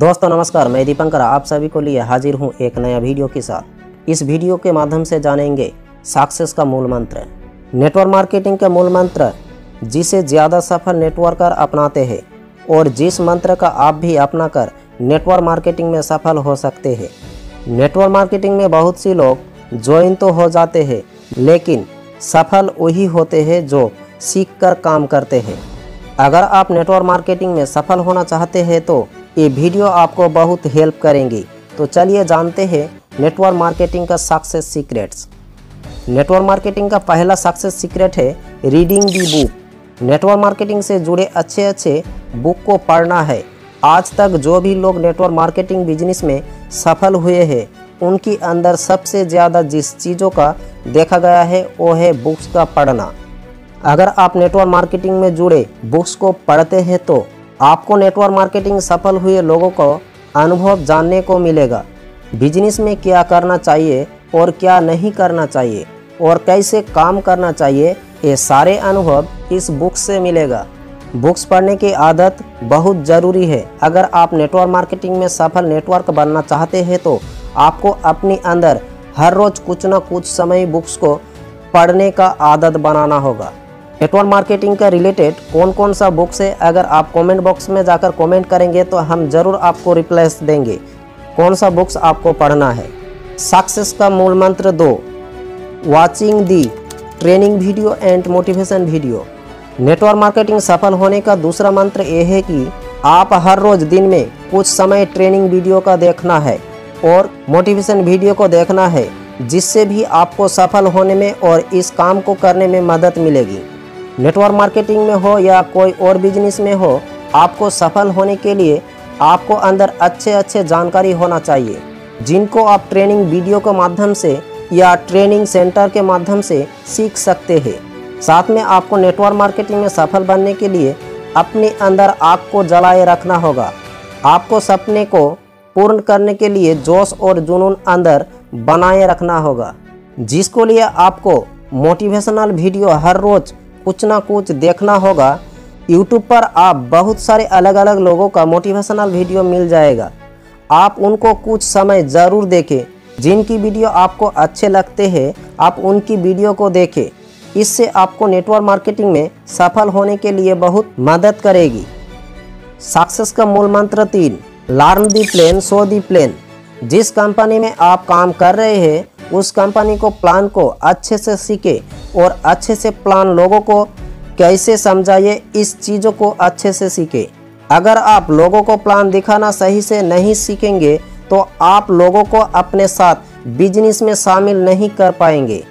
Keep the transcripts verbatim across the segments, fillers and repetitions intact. दोस्तों नमस्कार, मैं दीपंकर आप सभी को लिए हाजिर हूं एक नया वीडियो के साथ। इस वीडियो के माध्यम से जानेंगे सक्सेस का मूल मंत्र। नेटवर्क मार्केटिंग का मूल मंत्र जिसे ज़्यादा सफल नेटवर्कर अपनाते हैं और जिस मंत्र का आप भी अपनाकर नेटवर्क मार्केटिंग में सफल हो सकते हैं। नेटवर्क मार्केटिंग में बहुत सी लोग ज्वाइन तो हो जाते हैं लेकिन सफल वही होते हैं जो सीख कर काम करते हैं। अगर आप नेटवर्क मार्केटिंग में सफल होना चाहते हैं तो ये वीडियो आपको बहुत हेल्प करेंगी। तो चलिए जानते हैं नेटवर्क मार्केटिंग का सक्सेस सीक्रेट्स। नेटवर्क मार्केटिंग का पहला सक्सेस सीक्रेट है reading the book. Network marketing से जुड़े अच्छे अच्छे बुक को पढ़ना है। आज तक जो भी लोग नेटवर्क मार्केटिंग बिजनेस में सफल हुए हैं उनके अंदर सबसे ज़्यादा जिस चीज़ों का देखा गया है वो है बुक्स का पढ़ना। अगर आप नेटवर्क मार्केटिंग में जुड़े बुक्स को पढ़ते हैं तो आपको नेटवर्क मार्केटिंग सफल हुए लोगों को अनुभव जानने को मिलेगा। बिजनेस में क्या करना चाहिए और क्या नहीं करना चाहिए और कैसे काम करना चाहिए, ये सारे अनुभव इस बुक से मिलेगा। बुक्स पढ़ने की आदत बहुत ज़रूरी है। अगर आप नेटवर्क मार्केटिंग में सफल नेटवर्क बनना चाहते हैं तो आपको अपने अंदर हर रोज़ कुछ न कुछ समय बुक्स को पढ़ने का आदत बनाना होगा। नेटवर्क मार्केटिंग का रिलेटेड कौन कौन सा बुक्स है, अगर आप कमेंट बॉक्स में जाकर कमेंट करेंगे तो हम ज़रूर आपको रिप्लाई देंगे कौन सा बुक्स आपको पढ़ना है। सक्सेस का मूल मंत्र दो, watching the training video and motivation video. Network marketing सफल होने का दूसरा मंत्र यह है कि आप हर रोज़ दिन में कुछ समय ट्रेनिंग वीडियो का देखना है और मोटिवेशन वीडियो को देखना है, जिससे भी आपको सफल होने में और इस काम को करने में मदद मिलेगी। नेटवर्क मार्केटिंग में हो या कोई और बिजनेस में हो, आपको सफल होने के लिए आपको अंदर अच्छे अच्छे जानकारी होना चाहिए, जिनको आप ट्रेनिंग वीडियो के माध्यम से या ट्रेनिंग सेंटर के माध्यम से सीख सकते हैं। साथ में आपको नेटवर्क मार्केटिंग में सफल बनने के लिए अपने अंदर आग को जलाए रखना होगा। आपको सपने को पूर्ण करने के लिए जोश और जुनून अंदर बनाए रखना होगा, जिसको लिए आपको मोटिवेशनल वीडियो हर रोज़ कुछ ना कुछ देखना होगा। यूट्यूब पर आप बहुत सारे अलग अलग लोगों का मोटिवेशनल वीडियो मिल जाएगा, आप उनको कुछ समय ज़रूर देखें। जिनकी वीडियो आपको अच्छे लगते हैं आप उनकी वीडियो को देखें, इससे आपको नेटवर्क मार्केटिंग में सफल होने के लिए बहुत मदद करेगी। सक्सेस का मूल मंत्र तीन, learn the plan show the plan. जिस कंपनी में आप काम कर रहे हैं उस कंपनी को प्लान को अच्छे से सीखे और अच्छे से प्लान लोगों को कैसे समझाइए इस चीज़ों को अच्छे से सीखें। अगर आप लोगों को प्लान दिखाना सही से नहीं सीखेंगे तो आप लोगों को अपने साथ बिजनेस में शामिल नहीं कर पाएंगे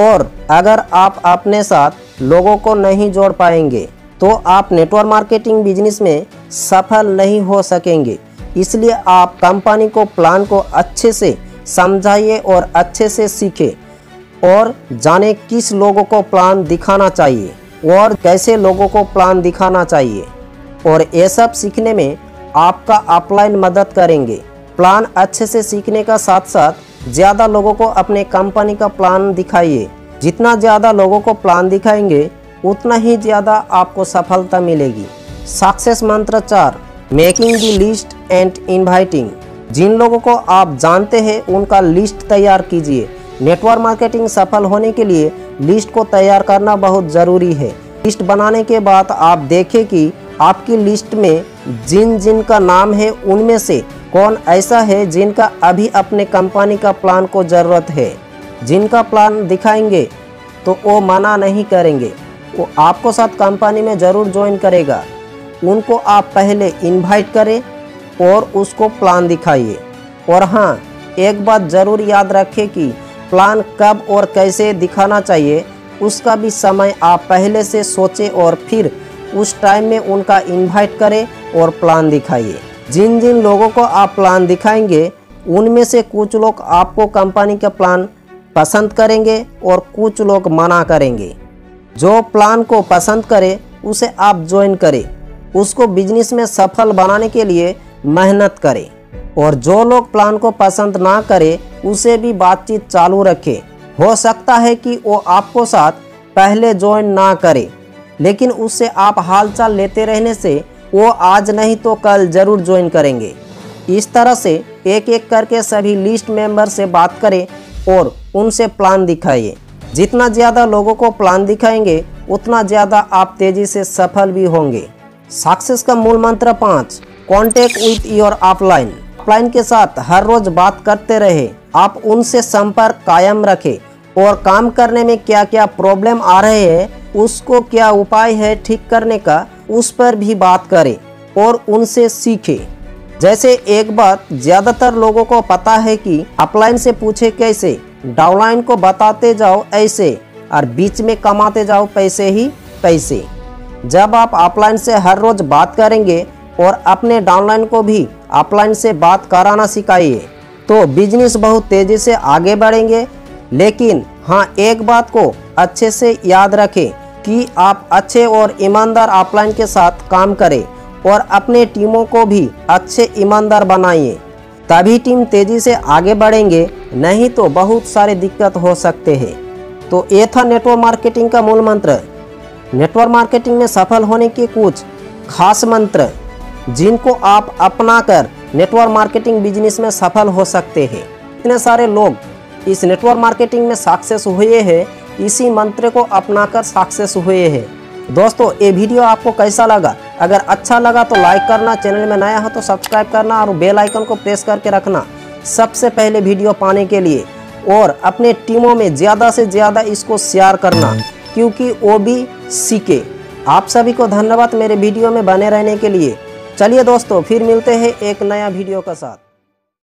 और अगर आप अपने साथ लोगों को नहीं जोड़ पाएंगे तो आप नेटवर्क मार्केटिंग बिजनेस में सफल नहीं हो सकेंगे। इसलिए आप कंपनी को प्लान को अच्छे से समझाइए और अच्छे से सीखें और जाने किस लोगों को प्लान दिखाना चाहिए और कैसे लोगों को प्लान दिखाना चाहिए, और ये सब सीखने में आपका अपलाइन मदद करेंगे। प्लान अच्छे से सीखने का साथ साथ ज़्यादा लोगों को अपने कंपनी का प्लान दिखाइए। जितना ज़्यादा लोगों को प्लान दिखाएंगे उतना ही ज़्यादा आपको सफलता मिलेगी। सक्सेस मंत्र चार, making the list and inviting. जिन लोगों को आप जानते हैं उनका लिस्ट तैयार कीजिए। नेटवर्क मार्केटिंग सफल होने के लिए लिस्ट को तैयार करना बहुत ज़रूरी है। लिस्ट बनाने के बाद आप देखें कि आपकी लिस्ट में जिन जिन का नाम है उनमें से कौन ऐसा है जिनका अभी अपने कंपनी का प्लान को ज़रूरत है। जिनका प्लान दिखाएंगे तो वो मना नहीं करेंगे, वो आपको साथ कंपनी में ज़रूर ज्वाइन करेगा। उनको आप पहले इनवाइट करें और उसको प्लान दिखाइए। और हाँ, एक बात ज़रूर याद रखें कि प्लान कब और कैसे दिखाना चाहिए उसका भी समय आप पहले से सोचें और फिर उस टाइम में उनका इनवाइट करें और प्लान दिखाइए। जिन जिन लोगों को आप प्लान दिखाएंगे उनमें से कुछ लोग आपको कंपनी का प्लान पसंद करेंगे और कुछ लोग मना करेंगे। जो प्लान को पसंद करे उसे आप ज्वाइन करें, उसको बिजनेस में सफल बनाने के लिए मेहनत करें, और जो लोग प्लान को पसंद ना करें उसे भी बातचीत चालू रखें। हो सकता है कि वो आपको साथ पहले ज्वाइन ना करे, लेकिन उससे आप हालचाल लेते रहने से वो आज नहीं तो कल ज़रूर ज्वाइन करेंगे। इस तरह से एक एक करके सभी लिस्ट मेंबर से बात करें और उनसे प्लान दिखाइए। जितना ज़्यादा लोगों को प्लान दिखाएंगे उतना ज़्यादा आप तेज़ी से सफल भी होंगे। सक्सेस का मूल मंत्र पाँच, contact with your offline. Offline के साथ हर रोज बात करते रहे। आप उनसे संपर्क कायम रखें और काम करने में क्या क्या प्रॉब्लम आ रहे हैं, उसको क्या उपाय है ठीक करने का, उस पर भी बात करें और उनसे सीखें। जैसे एक बात ज़्यादातर लोगों को पता है कि अपलाइन से पूछे कैसे, डाउनलाइन को बताते जाओ ऐसे, और बीच में कमाते जाओ पैसे ही पैसे। जब आप अपलाइन से हर रोज़ बात करेंगे और अपने डाउनलाइन को भी अपलाइन से बात कराना सिखाइए तो बिजनेस बहुत तेज़ी से आगे बढ़ेंगे। लेकिन हाँ, एक बात को अच्छे से याद रखें कि आप अच्छे और ईमानदार अपलाइन के साथ काम करें और अपने टीमों को भी अच्छे ईमानदार बनाइए, तभी टीम तेज़ी से आगे बढ़ेंगे, नहीं तो बहुत सारे दिक्कत हो सकते हैं। तो ये था नेटवर्क मार्केटिंग का मूल मंत्र। नेटवर्क मार्केटिंग में सफल होने के कुछ खास मंत्र जिनको आप अपनाकर नेटवर्क मार्केटिंग बिजनेस में सफल हो सकते हैं। इतने सारे लोग इस नेटवर्क मार्केटिंग में सक्सेस हुए हैं, इसी मंत्र को अपनाकर सक्सेस हुए हैं। दोस्तों, ये वीडियो आपको कैसा लगा? अगर अच्छा लगा तो लाइक करना, चैनल में नया हो तो सब्सक्राइब करना और बेल आइकन को प्रेस करके रखना सबसे पहले वीडियो पाने के लिए। और अपने टीमों में ज़्यादा से ज़्यादा इसको शेयर करना क्योंकि वो भी सीखे। आप सभी को धन्यवाद मेरे वीडियो में बने रहने के लिए। चलिए दोस्तों, फिर मिलते हैं एक नया वीडियो के साथ।